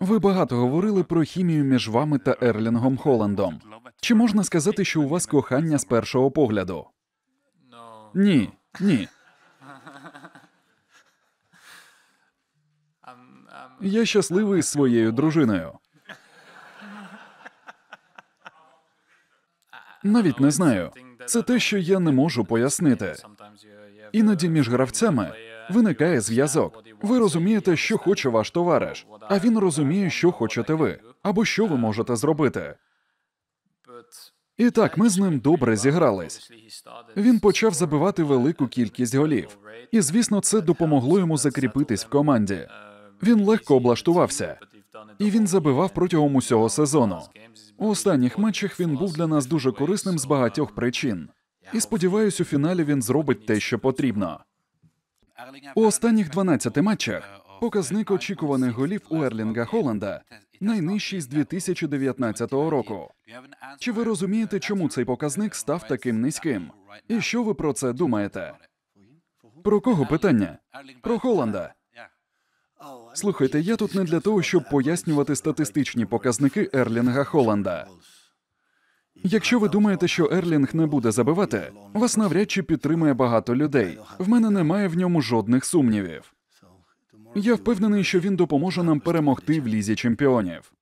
Ви багато говорили про хімію між вами та Ерлінгом Холандом. Чи можна сказати, що у вас кохання з першого погляду? Ні, ні. Я щасливий з своєю дружиною. Навіть не знаю. Це те, що я не можу пояснити. Іноді між гравцями виникає зв'язок. Ви розумієте, що хоче ваш товариш, а він розуміє, що хочете ви, або що ви можете зробити. І так, ми з ним добре зігрались. Він почав забивати велику кількість голів. І, звісно, це допомогло йому закріпитись в команді. Він легко облаштувався. І він забивав протягом усього сезону. У останніх матчах він був для нас дуже корисним з багатьох причин. І, сподіваюсь, у фіналі він зробить те, що потрібно. У останніх 12 матчах показник очікуваних голів у Ерлінга Холанда найнижчий з 2019 року. Чи ви розумієте, чому цей показник став таким низьким? І що ви про це думаєте? Про кого питання? Про Холанда. Слухайте, я тут не для того, щоб пояснювати статистичні показники Ерлінга Холанда. Якщо ви думаєте, що Ерлінг не буде забивати, вас навряд чи підтримує багато людей. В мене немає в ньому жодних сумнівів. Я впевнений, що він допоможе нам перемогти в Лізі чемпіонів.